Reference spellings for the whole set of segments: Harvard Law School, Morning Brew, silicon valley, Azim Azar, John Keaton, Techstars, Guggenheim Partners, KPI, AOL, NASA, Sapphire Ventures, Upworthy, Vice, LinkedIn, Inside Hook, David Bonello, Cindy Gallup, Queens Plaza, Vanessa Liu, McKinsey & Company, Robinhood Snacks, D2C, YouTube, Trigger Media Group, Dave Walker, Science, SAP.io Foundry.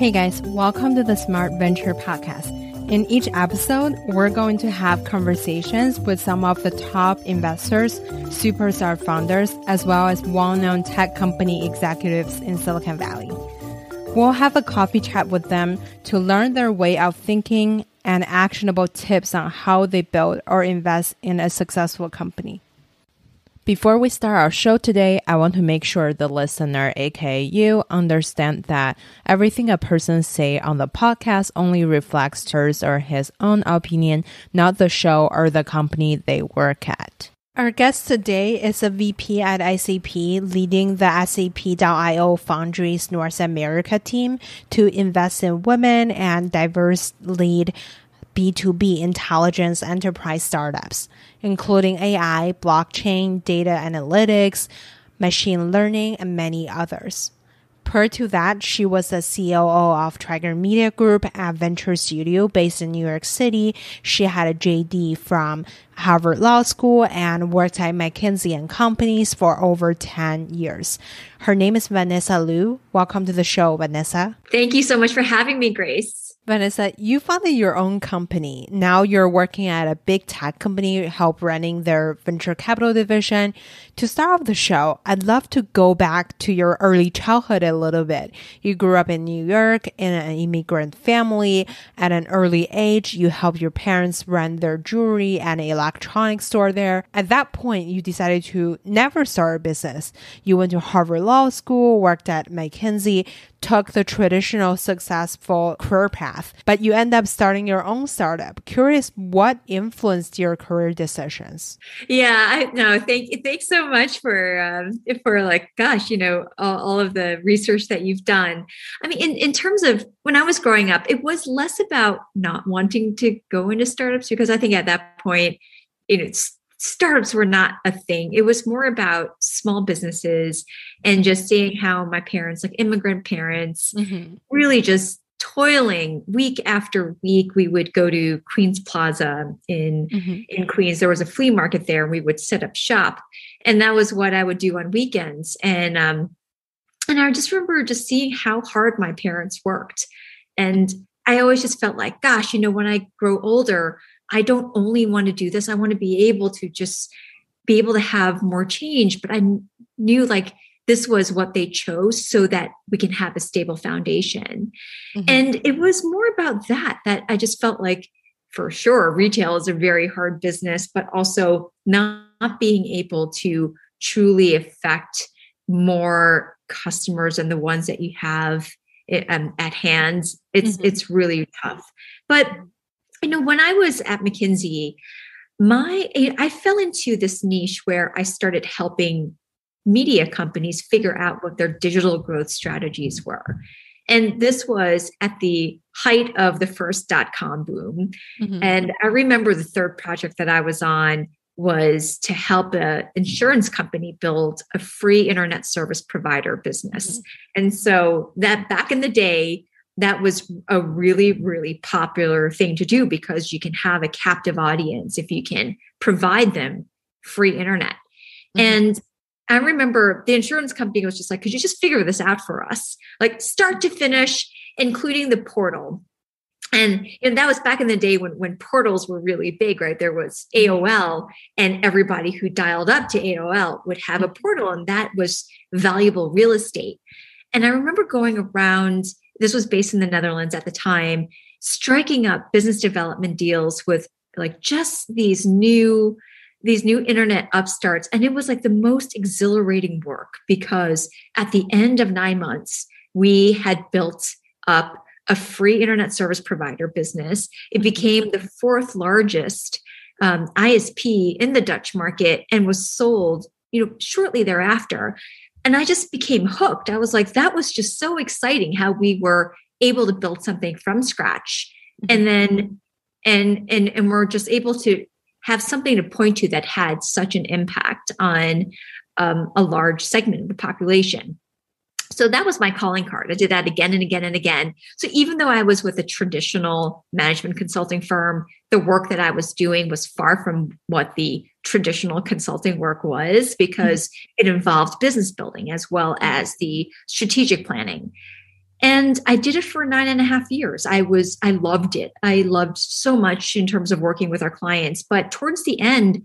Hey guys, welcome to the Smart Venture Podcast. In each episode, we're going to have conversations with some of the top investors, superstar founders, as well as well-known tech company executives in Silicon Valley. We'll have a coffee chat with them to learn their way of thinking and actionable tips on how they build or invest in a successful company. Before we start our show today, I want to make sure the listener, aka you, understand that everything a person say on the podcast only reflects hers or his own opinion, not the show or the company they work at. Our guest today is a VP at SAP, leading the SAP.io Foundry's North America team to invest in women and diverse lead B2B intelligence enterprise startups, including AI, blockchain, data analytics, machine learning, and many others. Prior to that, she was the COO of Trigger Media Group at Venture Studio based in New York City. She had a JD from Harvard Law School and worked at McKinsey & Company for over 10 years. Her name is Vanessa Liu. Welcome to the show, Vanessa. Thank you so much for having me, Grace. Vanessa, you founded your own company. Now you're working at a big tech company, help running their venture capital division. To start off the show, I'd love to go back to your early childhood a little bit. You grew up in New York in an immigrant family. At an early age, you helped your parents run their jewelry and electronics store there. At that point, you decided to never start a business. You went to Harvard Law School, worked at McKinsey, took the traditional successful career path, but you end up starting your own startup. Curious, what influenced your career decisions? Yeah, I know. Thanks so much for all of the research that you've done. I mean, in terms of when I was growing up, it was less about not wanting to go into startups because I think at that point, startups were not a thing. It was more about small businesses and just seeing how my parents, like immigrant parents, really just toiling week after week. We would go to Queens Plaza in Queens. There was a flea market there. We would set up shop, and that was what I would do on weekends. And I just remember just seeing how hard my parents worked, and I always just felt like, gosh, when I grow older, I don't only want to do this. I want to be able to just be able to have more change. But I knew like this was what they chose so that we can have a stable foundation. And it was more about that I just felt like, for sure, retail is a very hard business, but also not being able to truly affect more customers than the ones that you have at hand. It's really tough. But when I was at McKinsey, I fell into this niche where I started helping media companies figure out what their digital growth strategies were. And this was at the height of the first dot-com boom. And I remember the third project that I was on was to help an insurance company build a free internet service provider business. And so that back in the day, that was a really, really popular thing to do because you can have a captive audience if you can provide them free internet. And I remember the insurance company was just like, could you just figure this out for us? Like start to finish, including the portal. And that was back in the day when portals were really big, right? There was AOL, and everybody who dialed up to AOL would have a portal, and that was valuable real estate. And I remember going around, this was based in the Netherlands at the time, striking up business development deals with like just these new internet upstarts. And it was like the most exhilarating work because at the end of 9 months, we had built up a free internet service provider business. It became the fourth largest ISP in the Dutch market and was sold, shortly thereafter. And I just became hooked. I was like, that was just so exciting how we were able to build something from scratch. And we're just able to have something to point to that had such an impact on a large segment of the population. So that was my calling card. I did that again and again and again. So even though I was with a traditional management consulting firm, the work that I was doing was far from what the traditional consulting work was because it involved business building as well as the strategic planning. And I did it for 9.5 years. I loved it. I loved so much in terms of working with our clients. But towards the end,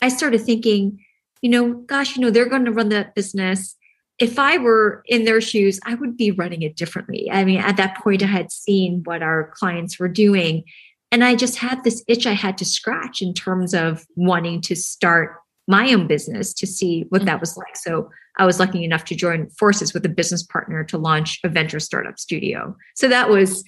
I started thinking, they're going to run that business. If I were in their shoes, I would be running it differently. I mean, at that point, I had seen what our clients were doing. And I just had this itch I had to scratch in terms of wanting to start my own business to see what that was like. So I was lucky enough to join forces with a business partner to launch a venture startup studio. So that was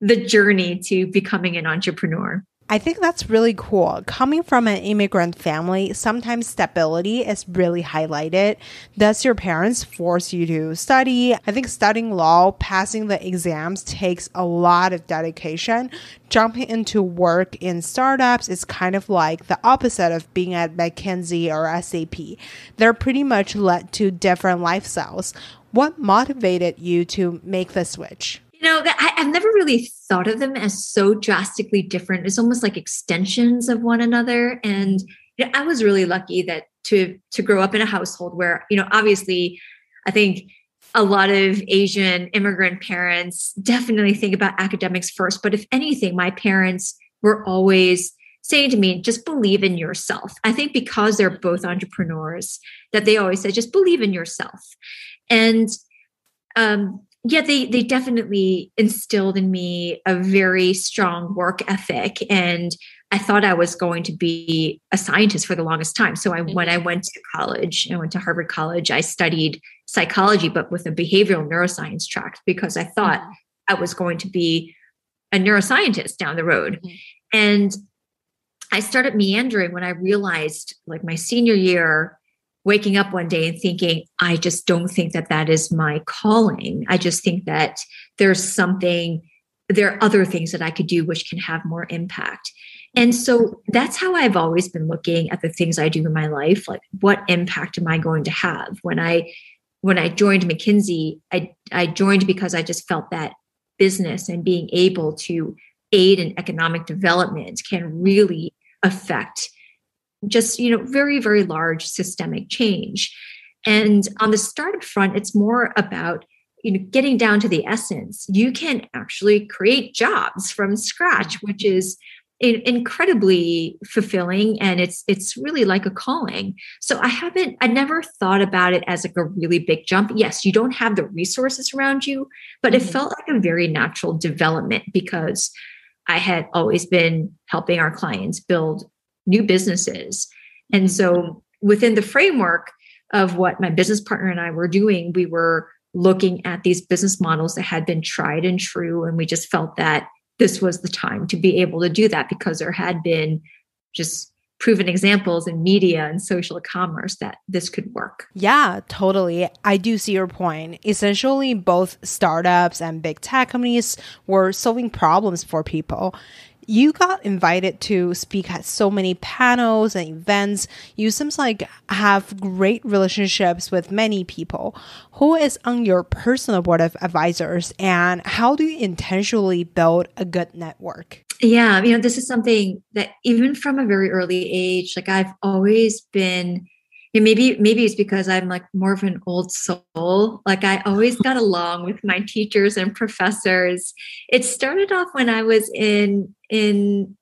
the journey to becoming an entrepreneur. I think that's really cool. Coming from an immigrant family, sometimes stability is really highlighted. Does your parents force you to study? I think studying law, passing the exams takes a lot of dedication. Jumping into work in startups is kind of like the opposite of being at McKinsey or SAP. They're pretty much led to different lifestyles. What motivated you to make the switch? I've never really thought of them as so drastically different. It's almost like extensions of one another. And I was really lucky that to grow up in a household where, obviously, I think a lot of Asian immigrant parents definitely think about academics first. But if anything, my parents were always saying to me, just believe in yourself. I think because they're both entrepreneurs, that they always said, just believe in yourself. And yeah, they definitely instilled in me a very strong work ethic. And I thought I was going to be a scientist for the longest time. So when I went to college, I went to Harvard College, I studied psychology, but with a behavioral neuroscience track, because I thought I was going to be a neuroscientist down the road. And I started meandering when I realized, like, my senior year, waking up one day and thinking, I just don't think that is my calling. I just think that there are other things that I could do which can have more impact. And so that's how I've always been looking at the things I do in my life. Like, what impact am I going to have? When I joined McKinsey, I joined because I just felt that business and being able to aid in economic development can really affect just, very, very large systemic change. And on the startup front, it's more about, getting down to the essence. You can actually create jobs from scratch, which is incredibly fulfilling. And it's really like a calling. So I never thought about it as like a really big jump. Yes, you don't have the resources around you, but it felt like a very natural development because I had always been helping our clients build new businesses. And so within the framework of what my business partner and I were doing, we were looking at these business models that had been tried and true. And we just felt that this was the time to be able to do that because there had been just proven examples in media and social commerce that this could work. Yeah, totally. I do see your point. Essentially, both startups and big tech companies were solving problems for people. You got invited to speak at so many panels and events. You seems like have great relationships with many people. Who is on your personal board of advisors, and how do you intentionally build a good network? Yeah, this is something that even from a very early age, like I've always been, and maybe it's because I'm like more of an old soul. Like I always got along with my teachers and professors. It started off when I was in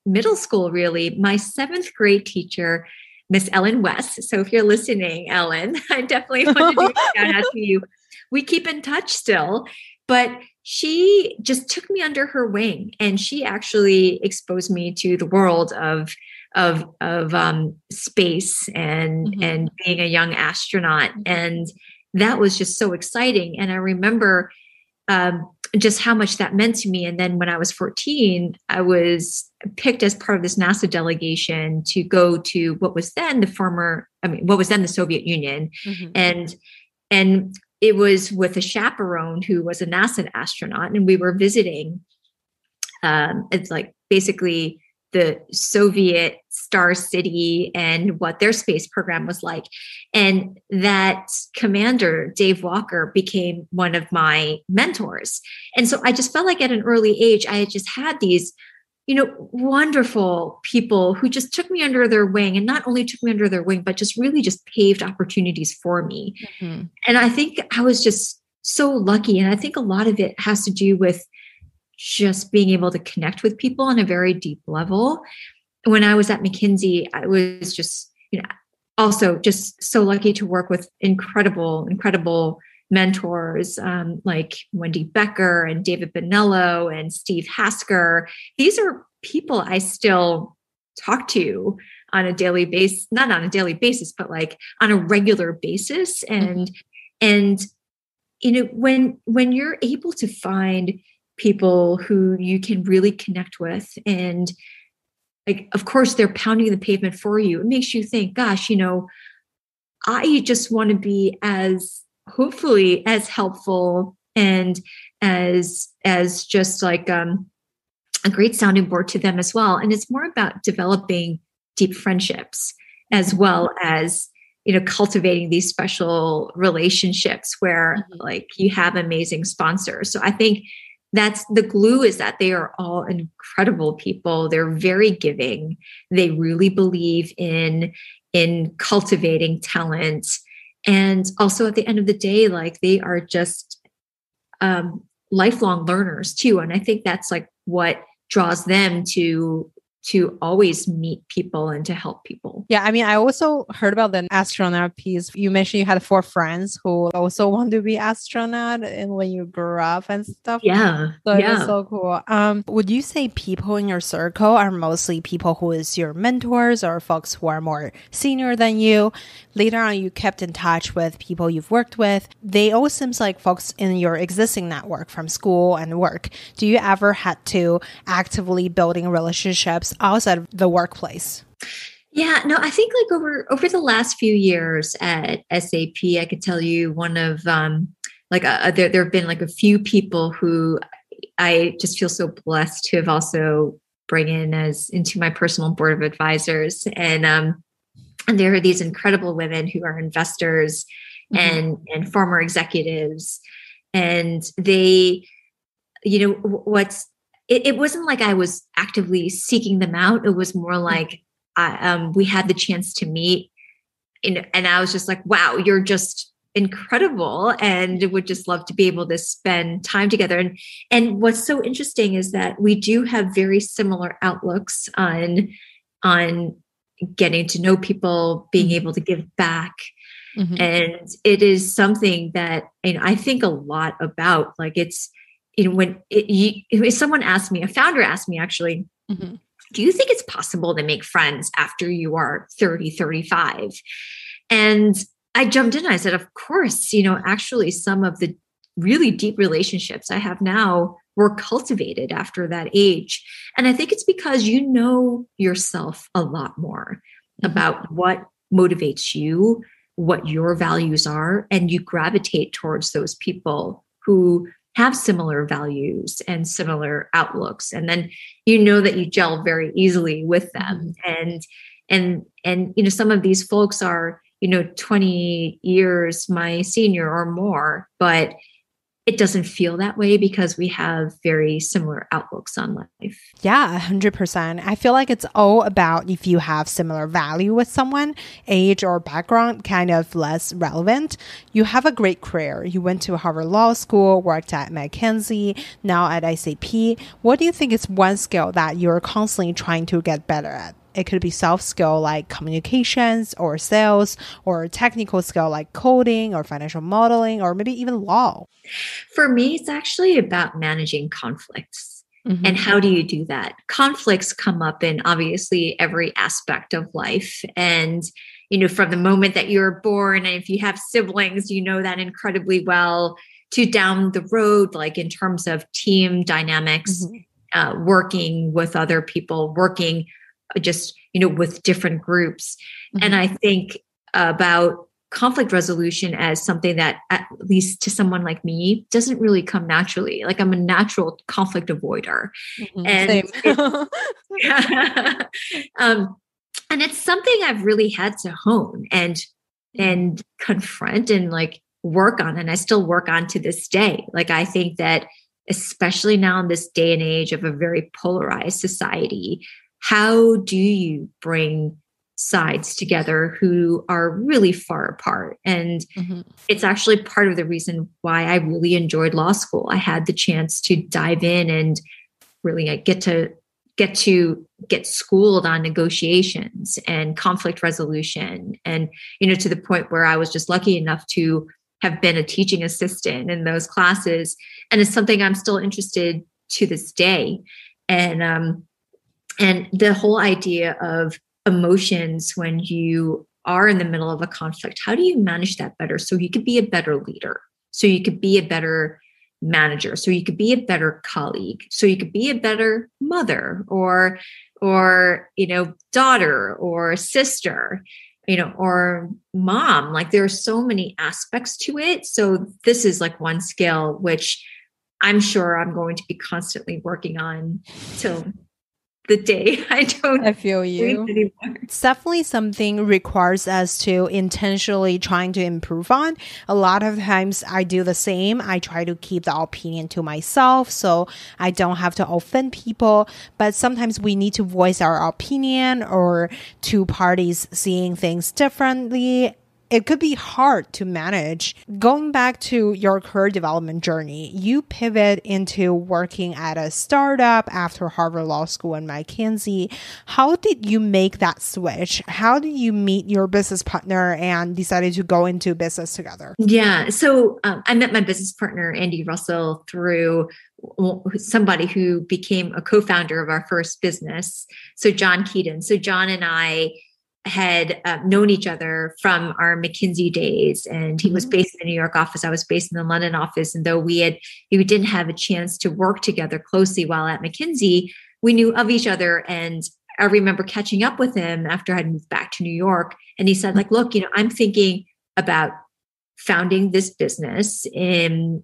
middle school, really. My 7th grade teacher, Miss Ellen West. So if you're listening, Ellen, I definitely want to do a shout out to you. We keep in touch still, but she just took me under her wing, and she actually exposed me to the world of space and being a young astronaut. And that was just so exciting. And I remember just how much that meant to me. And then when I was 14, I was picked as part of this NASA delegation to go to what was then the Soviet Union. And it was with a chaperone who was a NASA astronaut. And we were visiting, it's like basically the Soviet star city and what their space program was like. And that commander, Dave Walker, became one of my mentors. And so I just felt like at an early age, I had just had these, wonderful people who just took me under their wing, and not only took me under their wing, but just really just paved opportunities for me. And I think I was just so lucky. And I think a lot of it has to do with just being able to connect with people on a very deep level. When I was at McKinsey, I was just, you know, also just so lucky to work with incredible mentors like Wendy Becker and David Bonello and Steve Hasker. These are people I still talk to on a daily basis, not on a daily basis, but like on a regular basis. And, and, you know, when you're able to find people who you can really connect with, and like, of course, they're pounding the pavement for you, it makes you think, gosh, you know, I just want to be as, hopefully, as helpful and as just like a great sounding board to them as well. And it's more about developing deep friendships as well as, you know, cultivating these special relationships where like you have amazing sponsors. So I think that's the glue, is that they are all incredible people. They're very giving. They really believe in cultivating talent. And also at the end of the day, like they are just lifelong learners too. And I think that's like what draws them to always meet people and to help people. Yeah. I mean, I also heard about the astronaut piece. You mentioned you had 4 friends who also want to be astronaut and when you grew up and stuff. Yeah. So yeah. It was so cool. Would you say people in your circle are mostly people who is your mentors or folks who are more senior than you? Later on, you kept in touch with people you've worked with. They all seems like folks in your existing network from school and work. Do you ever had to actively building relationships outside of the workplace? Yeah, no, I think like over the last few years at SAP, I could tell you one of there have been like a few people who I just feel so blessed to have also bring in as into my personal board of advisors. And there are these incredible women who are investors and former executives. And they, you know, it wasn't like I was actively seeking them out. It was more like we had the chance to meet, and I was just like, wow, you're just incredible, and would just love to be able to spend time together. And what's so interesting is that we do have very similar outlooks on getting to know people, being able to give back. Mm-hmm. And it is something that, you know, I think a lot about. Like it's, you know, a founder asked me actually, do you think it's possible to make friends after you are 30, 35? And I jumped in and I said, of course, you know, actually some of the really deep relationships I have now were cultivated after that age. And I think it's because you know yourself a lot more about what motivates you, what your values are, and you gravitate towards those people who have similar values and similar outlooks. And then you know that you gel very easily with them. And you know, some of these folks are, you know, 20 years my senior or more, but it doesn't feel that way because we have very similar outlooks on life. Yeah, 100%. I feel like it's all about if you have similar value with someone, age or background, kind of less relevant. You have a great career. You went to Harvard Law School, worked at McKinsey, now at SAP. What do you think is one skill that you're constantly trying to get better at? It could be soft skill like communications or sales, or technical skill like coding or financial modeling, or maybe even law. For me, it's actually about managing conflicts. And how do you do that? Conflicts come up in obviously every aspect of life. And, you know, from the moment that you're born, and if you have siblings, you know that incredibly well, to down the road, like in terms of team dynamics, working with other people, working just, you know, with different groups. And I think about conflict resolution as something that, at least to someone like me, doesn't really come naturally. Like I'm a natural conflict avoider. And it's something I've really had to hone and confront and like work on. And I still work on to this day. Like I think that especially now in this day and age of a very polarized society, how do you bring sides together who are really far apart. And it's actually part of the reason why I really enjoyed law school. I had the chance to dive in and really get schooled on negotiations and conflict resolution. And, you know, to the point where I was just lucky enough to have been a teaching assistant in those classes. And it's something I'm still interested to this day. And the whole idea of emotions when you are in the middle of a conflict, how do you manage that better? So you could be a better leader, so you could be a better manager, so you could be a better colleague, so you could be a better mother or, you know, daughter or sister, you know, or mom. Like there are so many aspects to it. So this is like one skill, which I'm sure I'm going to be constantly working on till the day I feel you. Anymore. It's definitely something requires us to intentionally trying to improve on. A lot of times I do the same. I try to keep the opinion to myself so I don't have to offend people. But sometimes we need to voice our opinion, or two parties seeing things differently. It could be hard to manage. Going back to your career development journey, you pivot into working at a startup after Harvard Law School and McKinsey. How did you make that switch? How did you meet your business partner and decided to go into business together? Yeah. So I met my business partner, Andy Russell, through somebody who became a co-founder of our first business. So John Keaton. So John and I had known each other from our McKinsey days, and he was based in the New York office. I was based in the London office. And though we didn't have a chance to work together closely while at McKinsey, we knew of each other. And I remember catching up with him after I'd moved back to New York. And he said, like, look, you know, I'm thinking about founding this business in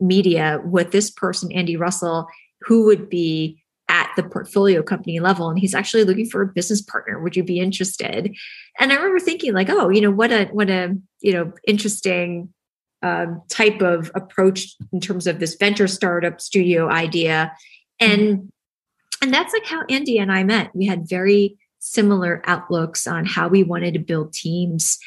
media with this person, Andy Russell, who would be at the portfolio company level. And he's actually looking for a business partner. Would you be interested? And I remember thinking like, oh, you know, what a, you know, interesting type of approach in terms of this venture startup studio idea. And that's like how Andy and I met. We had very similar outlooks on how we wanted to build teams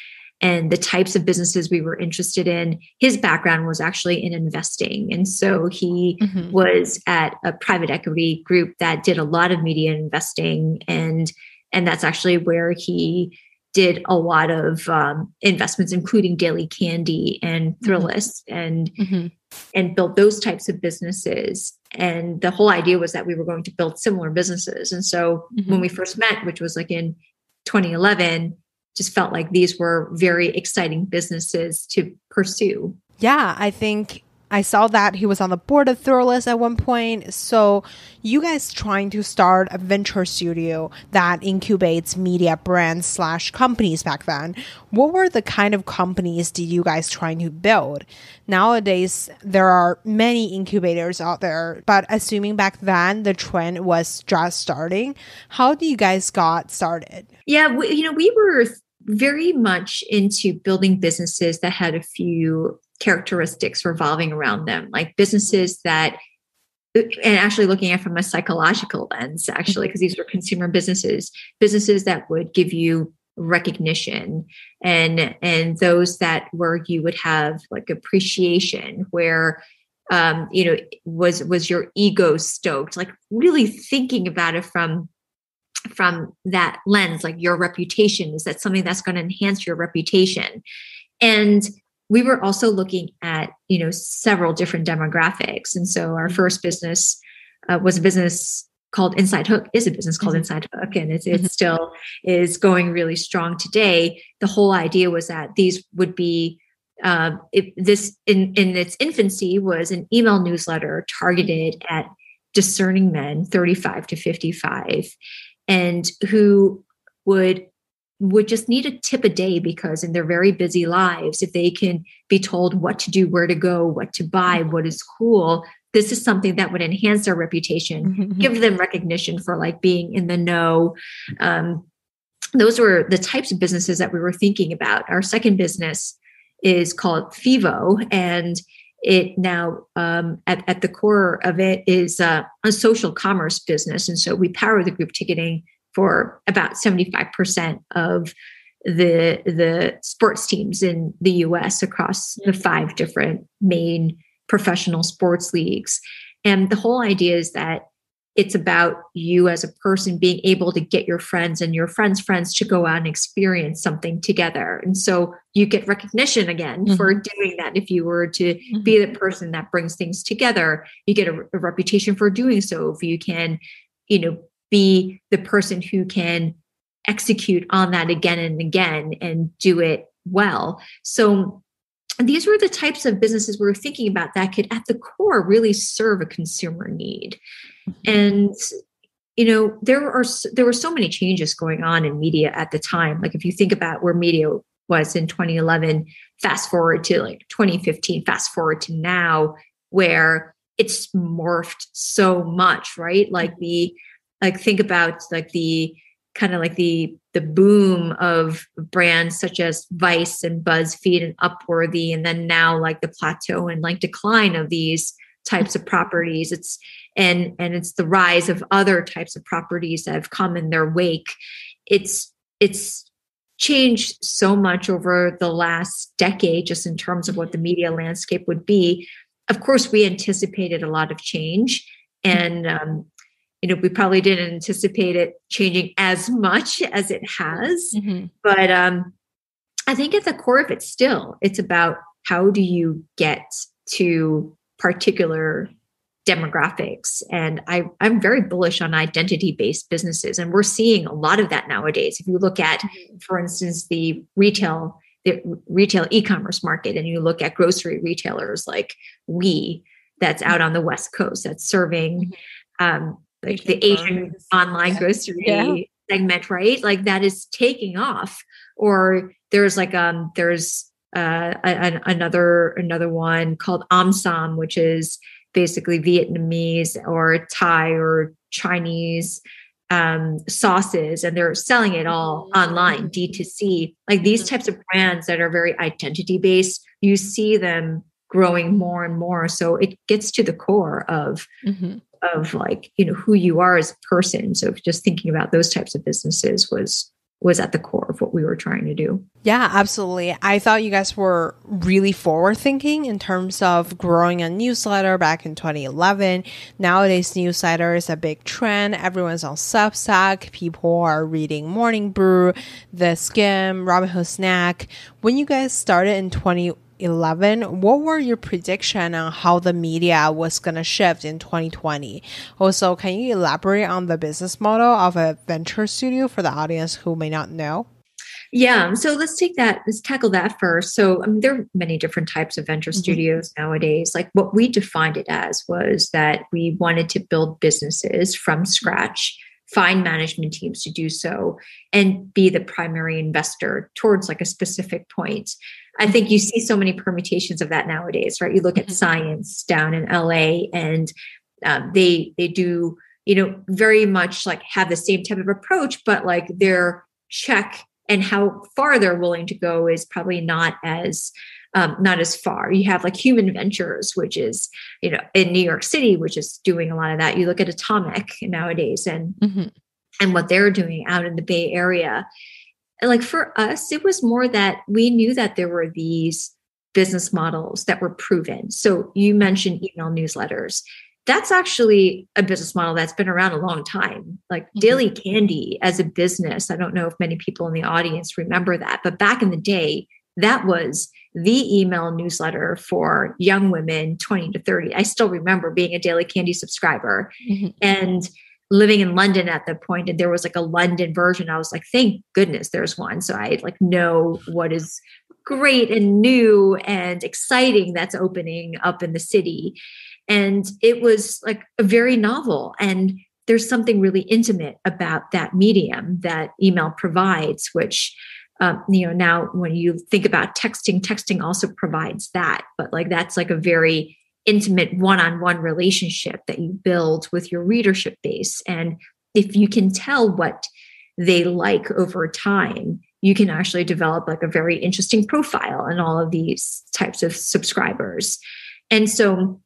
and the types of businesses we were interested in. His background was actually in investing. And so he was at a private equity group that did a lot of media investing. And that's actually where he did a lot of investments, including Daily Candy and Thrillist, and built those types of businesses. And the whole idea was that we were going to build similar businesses. And so when we first met, which was like in 2011, just felt like these were very exciting businesses to pursue. Yeah, I think I saw that he was on the board of Thrillist at one point. So you guys trying to start a venture studio that incubates media brands / companies back then. What were the kind of companies did you guys trying to build? Nowadays, there are many incubators out there, but assuming back then the trend was just starting, how do you guys got started? Yeah, we were very much into building businesses that had a few characteristics revolving around them, like businesses that, and actually looking at from a psychological lens, actually, because these were consumer businesses that would give you recognition, and those that were, you would have like appreciation, where, you know, was your ego stoked, like really thinking about it from that lens, like your reputation, is that something that's going to enhance your reputation? And we were also looking at, you know, several different demographics. And so our first business was a business called Inside Hook, is a business called Inside Hook, and it still is going really strong today. The whole idea was that these would be, this in its infancy was an email newsletter targeted at discerning men, 35 to 55, and who would just need a tip a day, because in their very busy lives, if they can be told what to do, where to go, what to buy, what is cool, this is something that would enhance their reputation, give them recognition for like being in the know. Those were the types of businesses that we were thinking about. Our second business is called Fevo, and it now at the core of it is a social commerce business. And so we power the group ticketing for about 75% of the sports teams in the US across the 5 different main professional sports leagues. And the whole idea is that it's about you as a person being able to get your friends and your friends' friends to go out and experience something together. And so you get recognition again for doing that. If you were to be the person that brings things together, you get a reputation for doing so. If you can, you know, be the person who can execute on that again and again and do it well. So these were the types of businesses we were thinking about that could, at the core, really serve a consumer need. And, you know, there were so many changes going on in media at the time. Like, if you think about where media was in 2011, fast forward to like 2015, fast forward to now, where it's morphed so much, right? Like the boom of brands such as Vice and BuzzFeed and Upworthy, and then now like the plateau and like decline of these types of properties. It's and it's the rise of other types of properties that have come in their wake. It's changed so much over the last decade, just in terms of what the media landscape would be. Of course, we anticipated a lot of change, and we probably didn't anticipate it changing as much as it has. But I think at the core of it still, it's about how do you get to particular demographics. And I'm very bullish on identity-based businesses. And we're seeing a lot of that nowadays. If you look at, for instance, the retail e-commerce market, and you look at grocery retailers like We, that's out on the West Coast, that's serving like the Asian online grocery segment, right? Like that is taking off. Or there's like, another one called Omsom, which is basically Vietnamese or Thai or Chinese sauces, and they're selling it all online, D2C. Like these types of brands that are very identity-based, you see them growing more and more. So it gets to the core of like, you know, who you are as a person. So just thinking about those types of businesses was at the core of what we were trying to do. Yeah, absolutely. I thought you guys were really forward thinking in terms of growing a newsletter back in 2011. Nowadays, newsletter is a big trend. Everyone's on Substack. People are reading Morning Brew, The Skimm, Robinhood Snack. When you guys started in 2011, what were your prediction on how the media was going to shift in 2020? Also, can you elaborate on the business model of a venture studio for the audience who may not know? Yeah. So let's tackle that first. So there are many different types of venture studios nowadays. Like what we defined it as was that we wanted to build businesses from scratch, find management teams to do so, and be the primary investor towards like a specific point. I think you see so many permutations of that nowadays, right? You look at Science down in LA, and they do, you know, very much like have the same type of approach, but like their check and how far they're willing to go is probably not as far. You have like Human Ventures, which is, you know, in New York City, which is doing a lot of that. You look at Atomic nowadays and what they're doing out in the Bay Area. And like for us, it was more that we knew that there were these business models that were proven. So you mentioned email newsletters. That's actually a business model that's been around a long time. Like Daily Candy as a business, I don't know if many people in the audience remember that, but back in the day, that was the email newsletter for young women, 20 to 30. I still remember being a Daily Candy subscriber and living in London at that point. And there was like a London version. I was like, thank goodness there's one. So I like know what is great and new and exciting that's opening up in the city. And it was like a very novel. And there's something really intimate about that medium that email provides, which now when you think about texting also provides that, but like, that's like a very intimate one-on-one relationship that you build with your readership base. And if you can tell what they like over time, you can actually develop like a very interesting profile in all of these types of subscribers. And so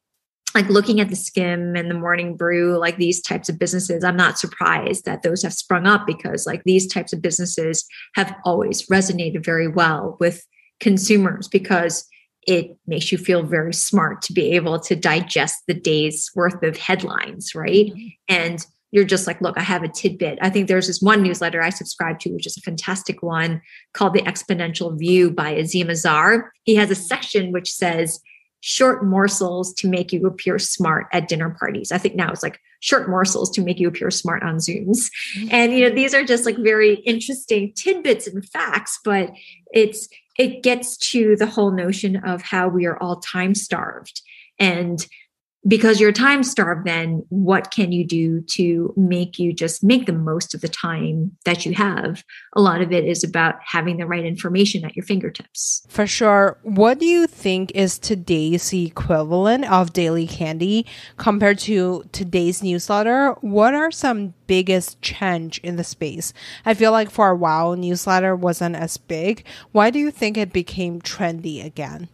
like looking at the Skimm and the Morning Brew, like these types of businesses, I'm not surprised that those have sprung up because like these types of businesses have always resonated very well with consumers because it makes you feel very smart to be able to digest the day's worth of headlines, right? And you're just like, look, I have a tidbit. I think there's this one newsletter I subscribe to, which is a fantastic one called The Exponential View by Azim Azar. He has a section which says, short morsels to make you appear smart at dinner parties. I think now it's like short morsels to make you appear smart on Zooms. And, you know, these are just like very interesting tidbits and facts, but it gets to the whole notion of how we are all time starved. And because you're time starved, then what can you do to make you just make the most of the time that you have? A lot of it is about having the right information at your fingertips. For sure. What do you think is today's equivalent of Daily Candy compared to today's newsletter? What are some biggest change in the space? I feel like for a while, newsletter wasn't as big. Why do you think it became trendy again?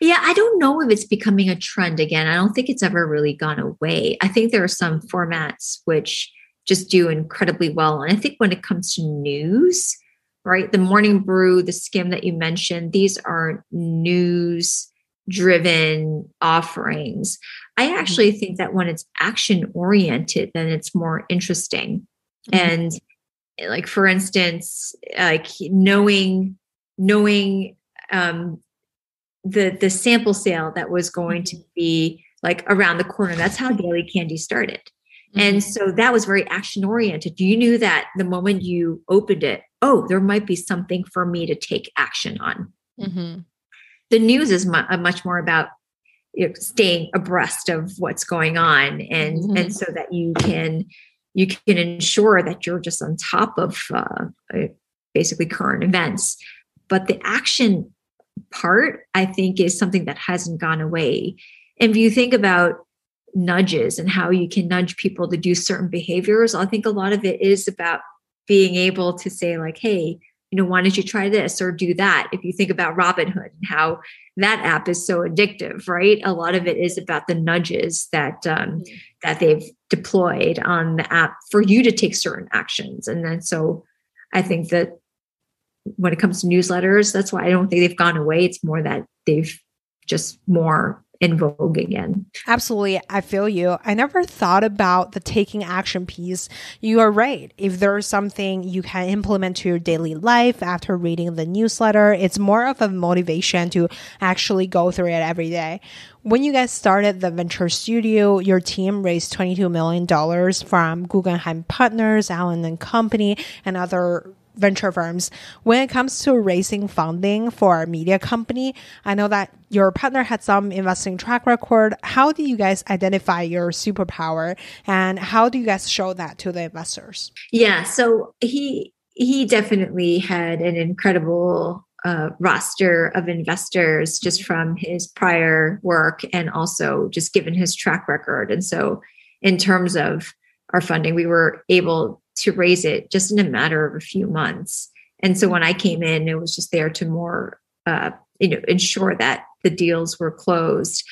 Yeah, I don't know if it's becoming a trend again. I don't think it's ever really gone away. I think there are some formats which just do incredibly well. And I think when it comes to news, right, the Morning Brew, the Skimm that you mentioned, these are news-driven offerings. I actually think that when it's action-oriented, then it's more interesting. Mm-hmm. And like, for instance, like knowing, the sample sale that was going to be like around the corner. That's how Daily Candy started. Mm-hmm. And so that was very action oriented. You knew that the moment you opened it, oh, there might be something for me to take action on. Mm-hmm. The news is much more about, you know, staying abreast of what's going on. And, mm-hmm. and so that you can ensure that you're just on top of basically current events, but the action part, I think, is something that hasn't gone away. And if you think about nudges and how you can nudge people to do certain behaviors, I think a lot of it is about being able to say like, hey, you know, why don't you try this or do that? If you think about Robinhood and how that app is so addictive, right? A lot of it is about the nudges that that they've deployed on the app for you to take certain actions. And then so I think that when it comes to newsletters, that's why I don't think they've gone away. It's more that they've just more in vogue again. Absolutely. I feel you. I never thought about the taking action piece. You are right. If there's something you can implement to your daily life after reading the newsletter, it's more of a motivation to actually go through it every day. When you guys started the Venture Studio, your team raised $22 million from Guggenheim Partners, Allen & Company, and other venture firms. When it comes to raising funding for a media company, I know that your partner had some investing track record. How do you guys identify your superpower and how do you guys show that to the investors? Yeah, so he definitely had an incredible roster of investors just from his prior work and also just given his track record. And so in terms of our funding, we were able to raise it just in a matter of a few months. And so when I came in, it was just there to more, ensure that the deals were closed.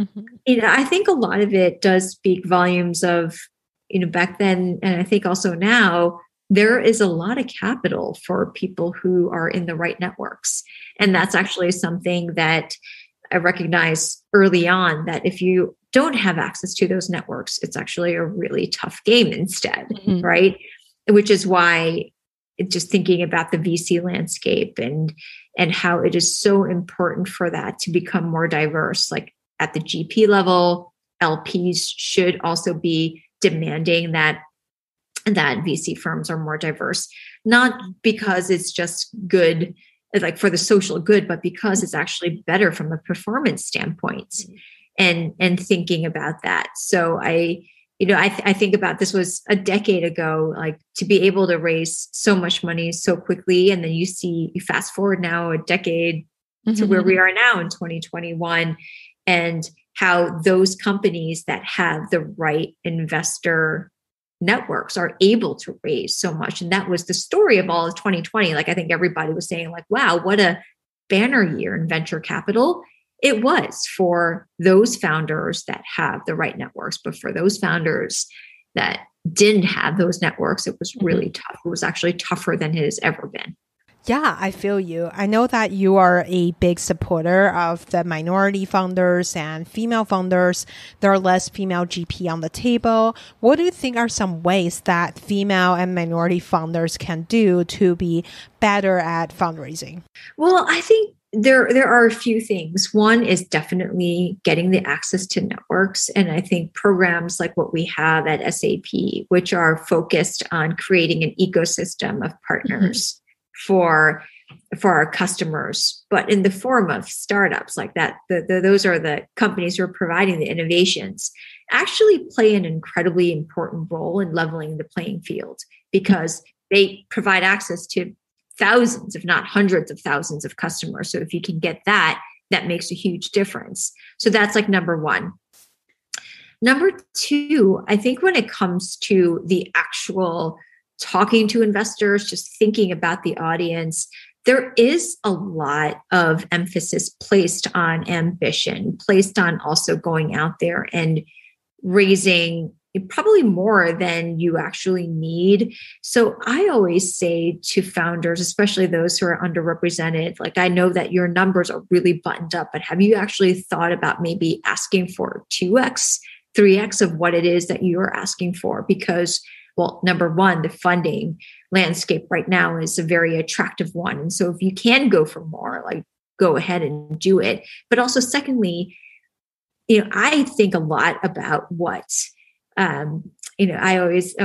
Mm-hmm. You know, I think a lot of it does speak volumes of, you know, back then, and I think also now, there is a lot of capital for people who are in the right networks. And that's actually something that I recognized early on, that if you don't have access to those networks, it's actually a really tough game instead, mm-hmm. right? Which is why just thinking about the VC landscape and how it is so important for that to become more diverse, like at the GP level, LPs should also be demanding that VC firms are more diverse, not because it's just good, like for the social good, but because it's actually better from a performance standpoint. Mm-hmm. And thinking about that. So I think about this was a decade ago, like to be able to raise so much money so quickly. And then you fast forward now a decade mm-hmm. to where we are now in 2021 and how those companies that have the right investor networks are able to raise so much. And that was the story of all of 2020. Like, I think everybody was saying like, wow, what a banner year in venture capital. it was for those founders that have the right networks. But for those founders that didn't have those networks, it was really tough. It was actually tougher than it has ever been. Yeah, I feel you. I know that you are a big supporter of the minority founders and female founders. There are less female GP on the table. What do you think are some ways that female and minority founders can do to be better at fundraising? Well, I think there are a few things. One is definitely getting the access to networks. And I think programs like what we have at SAP, which are focused on creating an ecosystem of partners, for our customers, but in the form of startups like that, those are the companies who are providing the innovations, actually play an incredibly important role in leveling the playing field, because they provide access to thousands, if not hundreds of thousands of customers. So if you can get that, that makes a huge difference. So that's like number one. Number two, I think when it comes to the actual talking to investors, just thinking about the audience, there is a lot of emphasis placed on ambition, placed on also going out there and raising probably more than you actually need. So I always say to founders, especially those who are underrepresented, like, I know that your numbers are really buttoned up, but have you actually thought about maybe asking for 2x, 3x of what it is that you are asking for? Because, well, number one, the funding landscape right now is a very attractive one. And so if you can go for more, like, go ahead and do it. But also, secondly, you know, I think a lot about what, you know, I always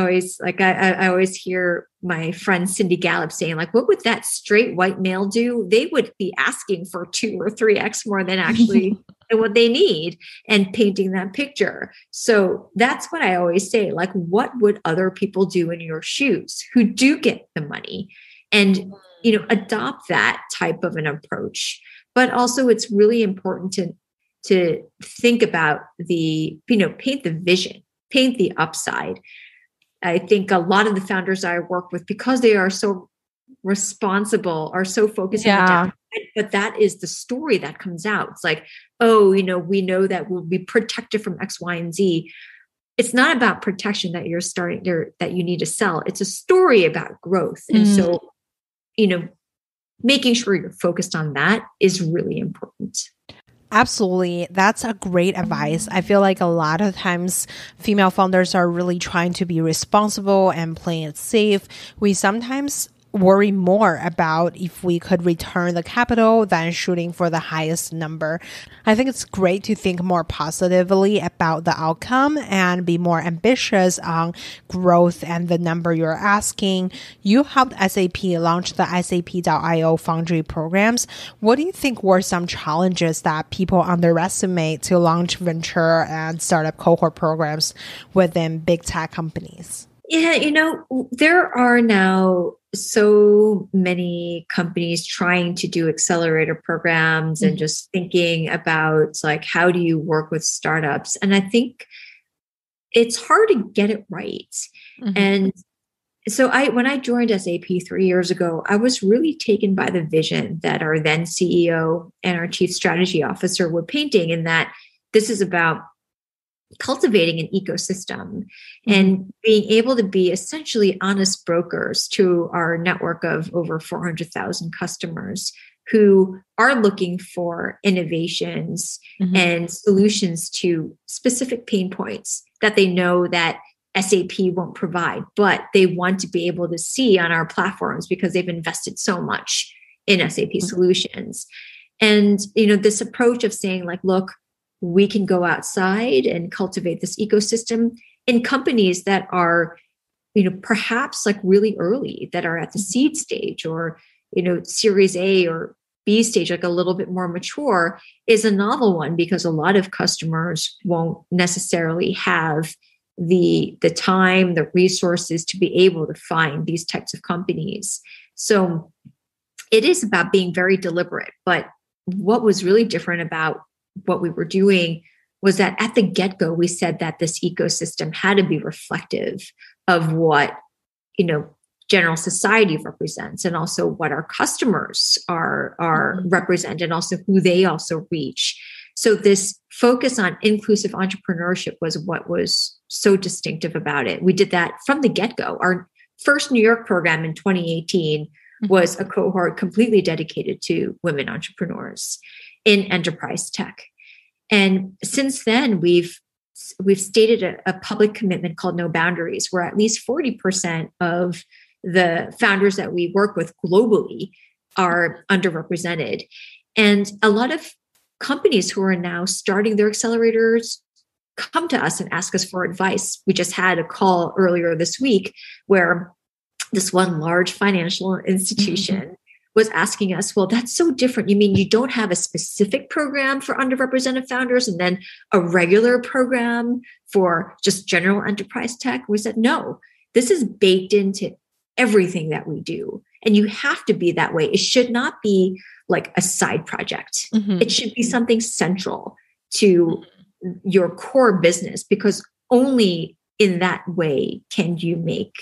hear my friend Cindy Gallup saying, like, what would that straight white male do? They would be asking for 2 or 3x more than actually what they need, and painting that picture. So that's what I always say, like, what would other people do in your shoes who do get the money? And, you know, adopt that type of an approach. But also, it's really important to think about the, you know, paint the vision, paint the upside. I think a lot of the founders I work with, because they are so responsible, are so focused on the downside, but that is the story that comes out. It's like, oh, you know, we know that we'll be protected from X, Y, and Z. It's not about protection that you're starting there, that you need to sell. It's a story about growth. And so, you know, making sure you're focused on that is really important. Absolutely. That's a great advice. I feel like a lot of times female founders are really trying to be responsible and playing it safe. We sometimes worry more about if we could return the capital than shooting for the highest number. I think it's great to think more positively about the outcome and be more ambitious on growth and the number you're asking. You helped SAP launch the SAP.io Foundry programs. What do you think were some challenges that people underestimate to launch venture and startup cohort programs within big tech companies? Yeah, you know, there are now so many companies trying to do accelerator programs and just thinking about, like, how do you work with startups? And I think it's hard to get it right. And so when I joined SAP 3 years ago, I was really taken by the vision that our then CEO and our chief strategy officer were painting, in that this is about cultivating an ecosystem and being able to be essentially honest brokers to our network of over 400,000 customers who are looking for innovations and solutions to specific pain points that they know that SAP won't provide, but they want to be able to see on our platforms because they've invested so much in SAP solutions. And, you know, this approach of saying, like, look, we can go outside and cultivate this ecosystem in companies that are, you know, perhaps, like, really early, that are at the seed stage or, you know, series A or B stage, like a little bit more mature, is a novel one, because a lot of customers won't necessarily have the time, the resources to be able to find these types of companies. So it is about being very deliberate. But what was really different about what we were doing was that at the get-go, we said that this ecosystem had to be reflective of what, you know, general society represents, and also what our customers are mm-hmm. represent, and also who they also reach. So this focus on inclusive entrepreneurship was what was so distinctive about it. We did that from the get-go. Our first New York program in 2018 mm-hmm. was a cohort completely dedicated to women entrepreneurs in enterprise tech. And since then, we've stated a public commitment called No Boundaries, where at least 40% of the founders that we work with globally are underrepresented. And a lot of companies who are now starting their accelerators come to us and ask us for advice. We just had a call earlier this week where this one large financial institution mm-hmm. was asking us, well, that's so different. You mean you don't have a specific program for underrepresented founders and then a regular program for just general enterprise tech? We said, no, this is baked into everything that we do. And you have to be that way. It should not be like a side project. Mm-hmm. It should be something central to your core business, because only in that way can you make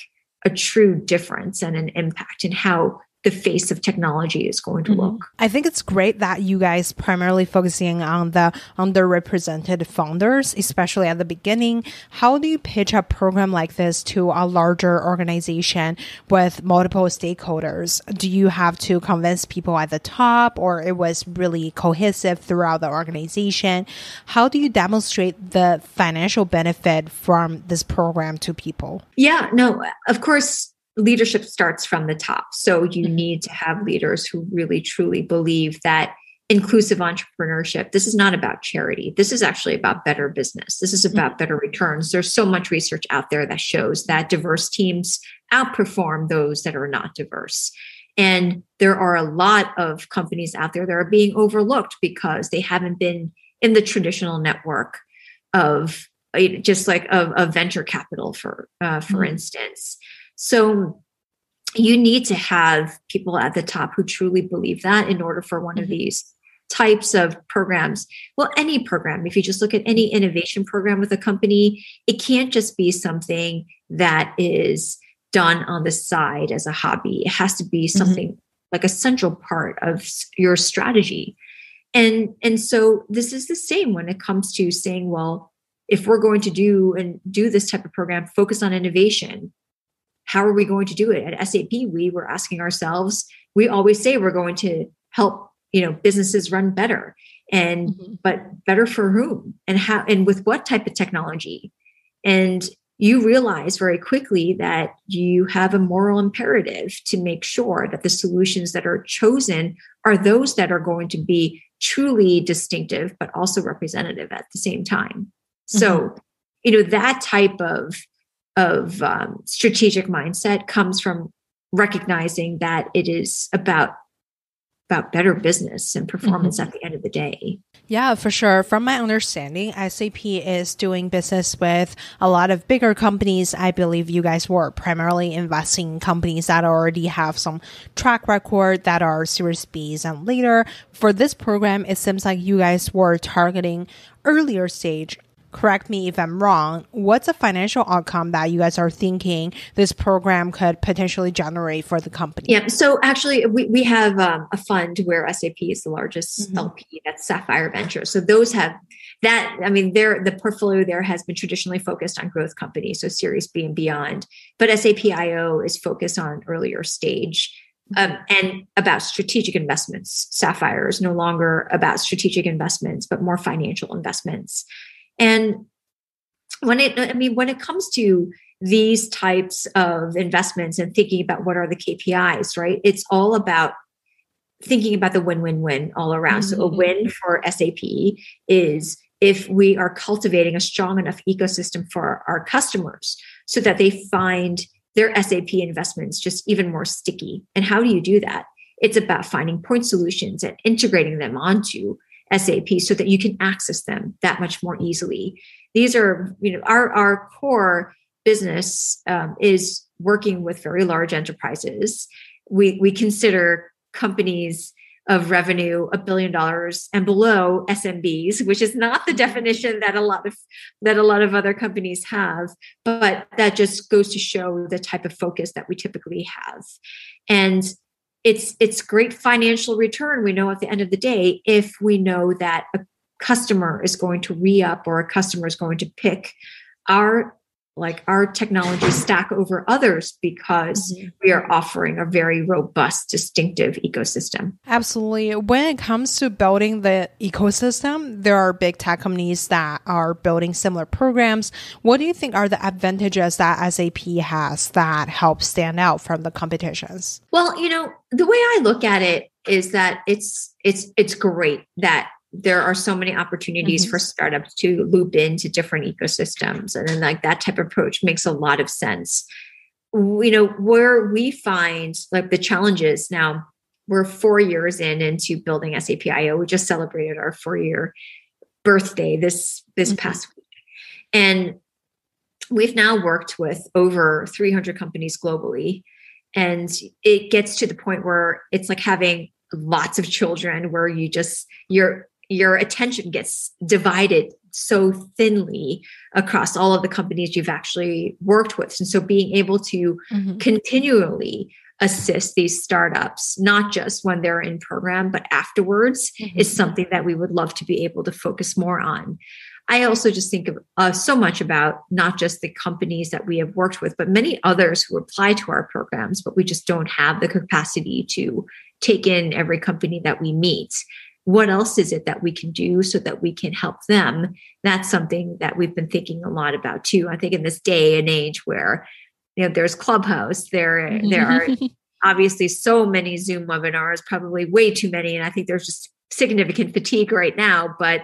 a true difference and an impact in how the face of technology is going to look. Mm-hmm. I think it's great that you guys primarily focusing on the underrepresented founders, especially at the beginning. How do you pitch a program like this to a larger organization with multiple stakeholders? Do you have to convince people at the top, or it was really cohesive throughout the organization? How do you demonstrate the financial benefit from this program to people? Yeah, no, of course, leadership starts from the top. So you need to have leaders who really, truly believe that inclusive entrepreneurship, this is not about charity. This is actually about better business. This is about better returns. There's so much research out there that shows that diverse teams outperform those that are not diverse. And there are a lot of companies out there that are being overlooked because they haven't been in the traditional network of just like of venture capital, for instance. So you need to have people at the top who truly believe that in order for one mm-hmm. of these types of programs. Well, any program, if you just look at any innovation program with a company, it can't just be something that is done on the side as a hobby. It has to be something mm-hmm. like a central part of your strategy. And so this is the same when it comes to saying, well, if we're going to do this type of program, focus on innovation. How are we going to do it? At SAP, we were asking ourselves, we always say we're going to help, businesses run better, and mm-hmm. but better for whom and how and with what type of technology. And you realize very quickly that you have a moral imperative to make sure that the solutions that are chosen are those that are going to be truly distinctive, but also representative at the same time. Mm-hmm. So, that type of strategic mindset comes from recognizing that it is about better business and performance mm-hmm. at the end of the day. Yeah, for sure. From my understanding, SAP is doing business with a lot of bigger companies. I believe you guys were primarily investing in companies that already have some track record, that are Series B's and later. For this program, it seems like you guys were targeting earlier stage. Correct me if I'm wrong. What's a financial outcome that you guys are thinking this program could potentially generate for the company? Yeah. So actually we have a fund where SAP is the largest mm-hmm. LP, that's Sapphire Ventures. So those have the portfolio there has been traditionally focused on growth companies. So Series B and beyond, but SAP.io is focused on earlier stage and about strategic investments. Sapphire is no longer about strategic investments, but more financial investments. And when it comes to these types of investments and thinking about what are the KPIs, right? It's all about thinking about the win-win-win all around. Mm-hmm. So a win for SAP is if we are cultivating a strong enough ecosystem for our customers so that they find their SAP investments just even more sticky. And how do you do that? It's about finding point solutions and integrating them onto SAP so that you can access them that much more easily. These are, our core business is working with very large enterprises. We consider companies of revenue, $1 billion and below SMBs, which is not the definition that a lot of other companies have, but that just goes to show the type of focus that we typically have. And it's great financial return, we know, at the end of the day, if we know that a customer is going to re-up or a customer is going to pick our technology stack over others because we are offering a very robust, distinctive ecosystem. Absolutely. When it comes to building the ecosystem, there are big tech companies that are building similar programs. What do you think are the advantages that SAP has that help stand out from the competitions? Well, the way I look at it is that it's great that there are so many opportunities for startups to loop into different ecosystems. And then that type of approach makes a lot of sense. Where we find the challenges now, we're 4 years into building SAP.io. We just celebrated our 4-year birthday this past week. And we've now worked with over 300 companies globally. And it gets to the point where it's like having lots of children where you just, your attention gets divided so thinly across all of the companies you've actually worked with. And so being able to continually assist these startups, not just when they're in program, but afterwards is something that we would love to be able to focus more on. I also just think of so much about not just the companies that we have worked with, but many others who apply to our programs, but we just don't have the capacity to take in every company that we meet. What else is it that we can do so that we can help them? That's something that we've been thinking a lot about too. I think in this day and age where, there's Clubhouse, there are obviously so many Zoom webinars, probably way too many. And I think there's just significant fatigue right now, but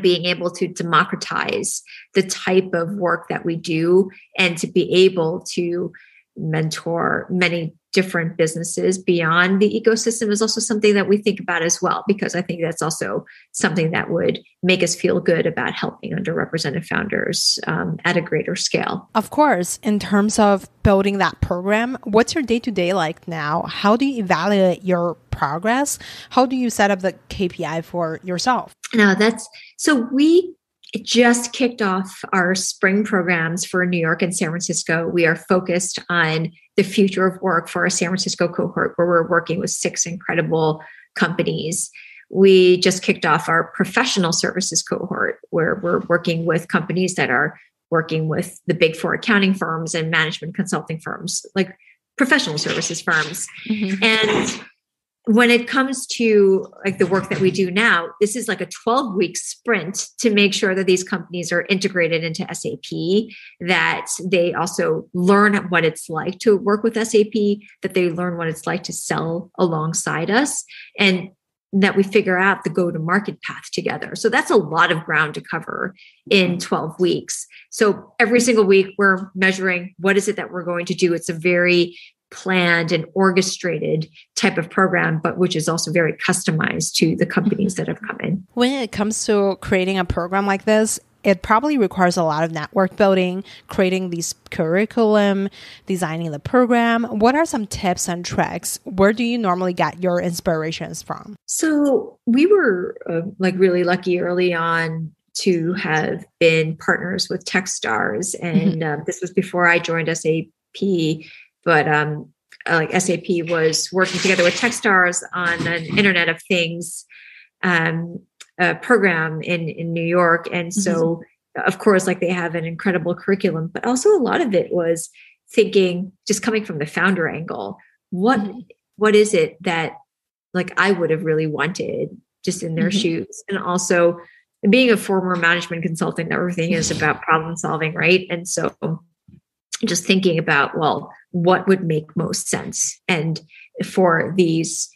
being able to democratize the type of work that we do and to be able to mentor many different businesses beyond the ecosystem is also something that we think about as well, because I think that's also something that would make us feel good about helping underrepresented founders at a greater scale. Of course, in terms of building that program, what's your day-to-day like now? How do you evaluate your progress? How do you set up the KPI for yourself? No, It just kicked off our spring programs for New York and San Francisco. We are focused on the future of work for our San Francisco cohort, where we're working with 6 incredible companies. We just kicked off our professional services cohort, where we're working with companies that are working with the big 4 accounting firms and management consulting firms, like professional services firms. And when it comes to the work that we do now, this is like a 12-week sprint to make sure that these companies are integrated into SAP, that they also learn what it's like to work with SAP, that they learn what it's like to sell alongside us, and that we figure out the go-to-market path together. So that's a lot of ground to cover in 12 weeks. So every single week, we're measuring what is it that we're going to do. It's a very planned and orchestrated type of program, but which is also very customized to the companies that have come in. When it comes to creating a program like this, it probably requires a lot of network building, creating these curriculum, designing the program. What are some tips and tricks? Where do you normally get your inspirations from? So we were really lucky early on to have been partners with Techstars. And this was before I joined SAP. But SAP was working together with Techstars on an Internet of Things program in New York. And so, of course, they have an incredible curriculum, but also a lot of it was thinking, just coming from the founder angle, what is it that I would have really wanted just in their shoes? And also being a former management consultant, everything is about problem solving, right? And so just thinking about, what would make most sense, and for these,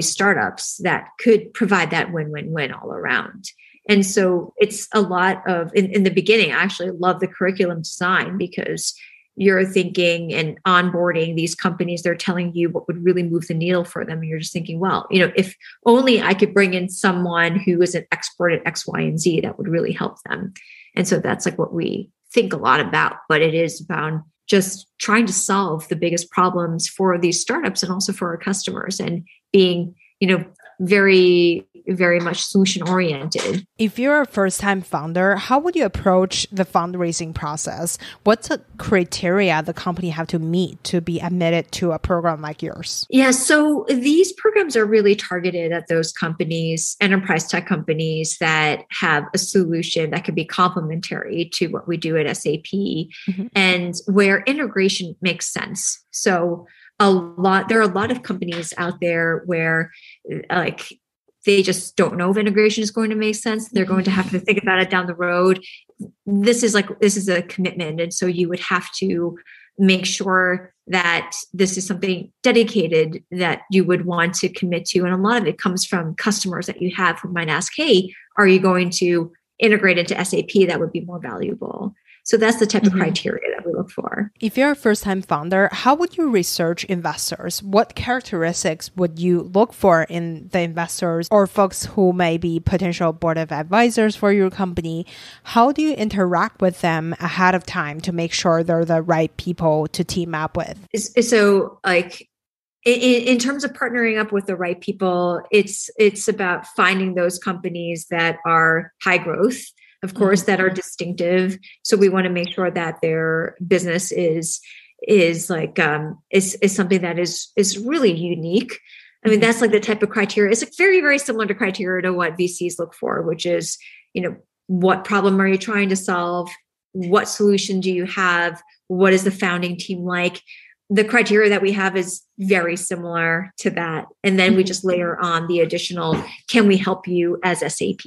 startups that could provide that win-win-win all around. And so it's a lot of in the beginning. I actually love the curriculum design because you're thinking and onboarding these companies. They're telling you what would really move the needle for them, and you're just thinking, if only I could bring in someone who is an expert at X, Y, and Z, that would really help them. And so that's what we think a lot about, but it is about just trying to solve the biggest problems for these startups and also for our customers, and being you know, very, very much solution oriented. If you're a first-time founder, how would you approach the fundraising process? What's the criteria the company have to meet to be admitted to a program like yours? Yeah, so these programs are really targeted at those companies, enterprise tech companies that have a solution that could be complementary to what we do at SAP mm-hmm. and where integration makes sense. So there are a lot of companies out there where like they just don't know if integration is going to make sense. They're going to have to think about it down the road. This is a commitment. And so you would have to make sure that this is something dedicated that you would want to commit to. And a lot of it comes from customers that you have who might ask, hey, are you going to integrate into SAP? That would be more valuable. So that's the type of criteria that we look for. If you're a first-time founder, how would you research investors? What characteristics would you look for in the investors or folks who may be potential board of advisors for your company? How do you interact with them ahead of time to make sure they're the right people to team up with? So like in terms of partnering up with the right people, it's about finding those companies that are high growth, of course, that are distinctive. So we want to make sure that their business is something that is really unique. I mean, that's like the type of criteria. It's like very, very similar to criteria to what VCs look for, which is, you know, what problem are you trying to solve? What solution do you have? What is the founding team like? The criteria that we have is very similar to that. And then we just layer on the additional, can we help you as SAP?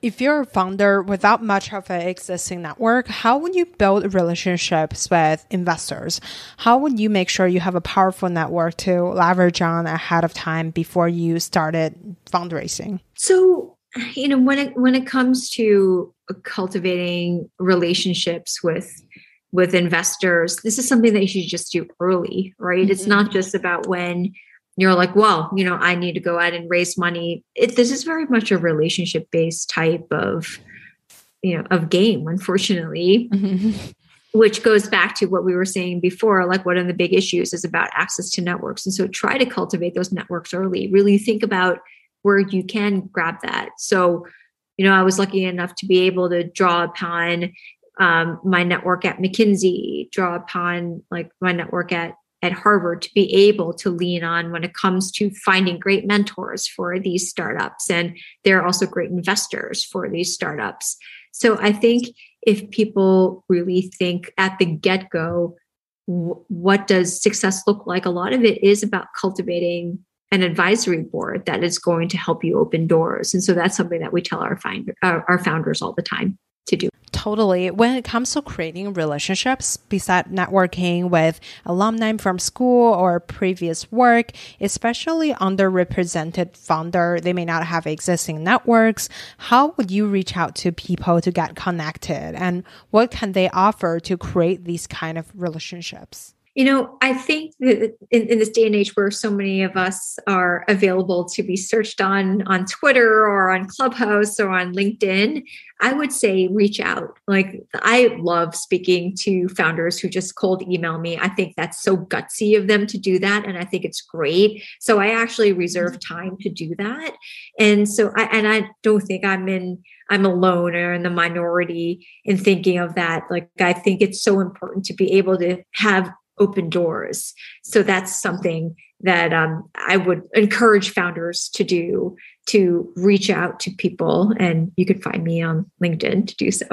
If you're a founder without much of an existing network, how would you build relationships with investors? How would you make sure you have a powerful network to leverage on ahead of time before you started fundraising? So, you know, when it comes to cultivating relationships with investors, this is something that you should just do early, right? Mm-hmm. It's not just about when you're like, well, you know, I need to go out and raise money. This is very much a relationship-based type of, you know, of game, unfortunately, which goes back to what we were saying before, like one of the big issues is about access to networks. And so try to cultivate those networks early. Really think about where you can grab that. So, you know, I was lucky enough to be able to draw upon my network at McKinsey, draw upon like my network at Harvard to be able to lean on when it comes to finding great mentors for these startups. And they're also great investors for these startups. So I think if people really think at the get-go, what does success look like? A lot of it is about cultivating an advisory board that is going to help you open doors. And so that's something that we tell our founders all the time to do. Totally. When it comes to creating relationships, besides networking with alumni from school or previous work, especially underrepresented founder, they may not have existing networks. How would you reach out to people to get connected? And what can they offer to create these kind of relationships? You know, I think that in this day and age where so many of us are available to be searched on Twitter or on Clubhouse or on LinkedIn, I would say reach out. Like, I love speaking to founders who just cold email me. I think that's so gutsy of them to do that. And I think it's great. So I actually reserve time to do that. And so I don't think I'm alone or in the minority in thinking of that. Like, I think it's so important to be able to have open doors. So that's something that I would encourage founders to do, to reach out to people. And you can find me on LinkedIn to do so.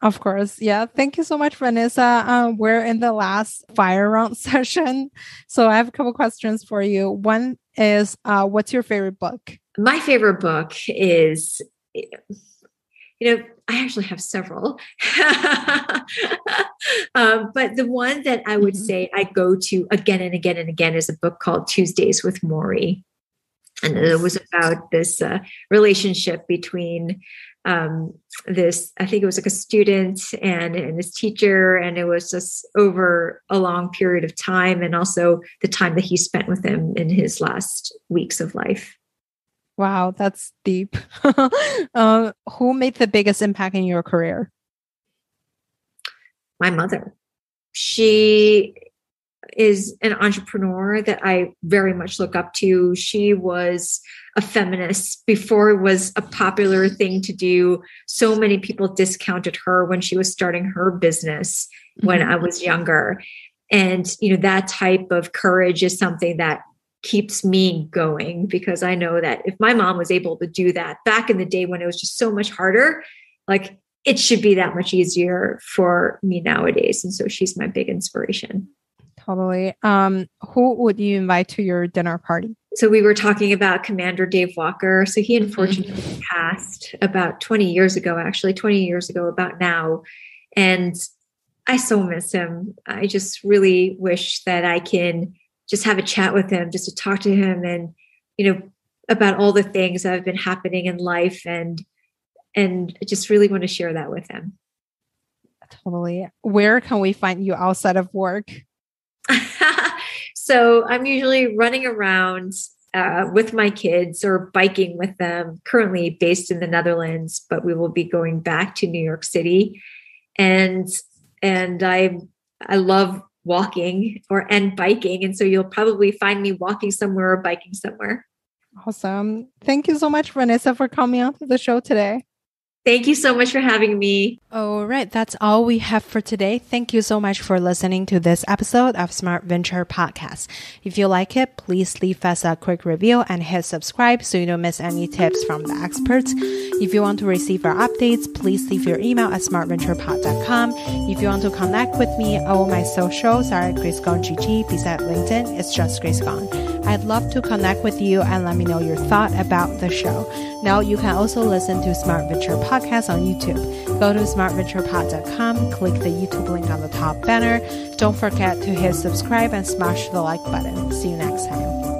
Of course. Yeah. Thank you so much, Vanessa. We're in the last fire round session. So I have a couple questions for you. One is, what's your favorite book? My favorite book is, you know, I actually have several, but the one that I would say I go to again and again and again is a book called Tuesdays with Maury. And it was about this relationship between I think it was like a student and his teacher. And it was just over a long period of time. And also the time that he spent with him in his last weeks of life. Wow, that's deep. Who made the biggest impact in your career? My mother. She is an entrepreneur that I very much look up to. She was a feminist before it was a popular thing to do. So many people discounted her when she was starting her business when I was younger. And, you know, that type of courage is something that keeps me going, because I know that if my mom was able to do that back in the day when it was just so much harder, like it should be that much easier for me nowadays. And so she's my big inspiration. Totally. Who would you invite to your dinner party? So we were talking about Commander Dave Walker. So he unfortunately passed about 20 years ago about now. And I so miss him. I just really wish that I can just have a chat with him, just to talk to him and, you know, about all the things that have been happening in life, and I just really want to share that with him. Totally. Where can we find you outside of work? So I'm usually running around with my kids or biking with them, currently based in the Netherlands, but we will be going back to New York City. And I love walking and biking. And so you'll probably find me walking somewhere or biking somewhere. Awesome. Thank you so much, Vanessa, for coming on to the show today. Thank you so much for having me. All right. That's all we have for today. Thank you so much for listening to this episode of Smart Venture Podcast. If you like it, please leave us a quick review and hit subscribe so you don't miss any tips from the experts. If you want to receive our updates, please leave your email at smartventurepod.com. If you want to connect with me, all my socials are at Grace Gong GG. Besides LinkedIn, it's just Grace Gong. I'd love to connect with you and let me know your thought about the show. Now you can also listen to Smart Venture Podcast on YouTube. Go to smartventurepod.com, click the YouTube link on the top banner. Don't forget to hit subscribe and smash the like button. See you next time.